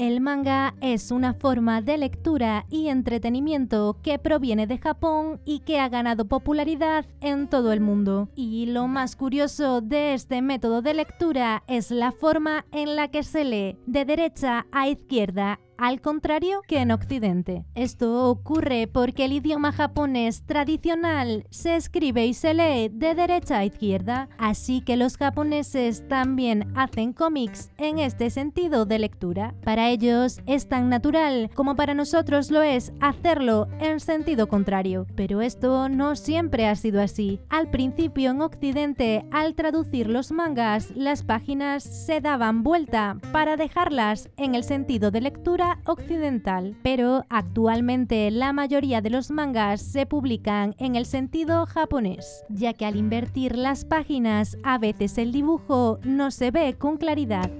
El manga es una forma de lectura y entretenimiento que proviene de Japón y que ha ganado popularidad en todo el mundo. Y lo más curioso de este método de lectura es la forma en la que se lee, de derecha a izquierda, al contrario que en Occidente. Esto ocurre porque el idioma japonés tradicional se escribe y se lee de derecha a izquierda, así que los japoneses también hacen cómics en este sentido de lectura. Para ellos es tan natural como para nosotros lo es hacerlo en sentido contrario. Pero esto no siempre ha sido así. Al principio en Occidente, al traducir los mangas, las páginas se daban vuelta para dejarlas en el sentido de lectura occidental, pero actualmente la mayoría de los mangas se publican en el sentido japonés, ya que al invertir las páginas a veces el dibujo no se ve con claridad.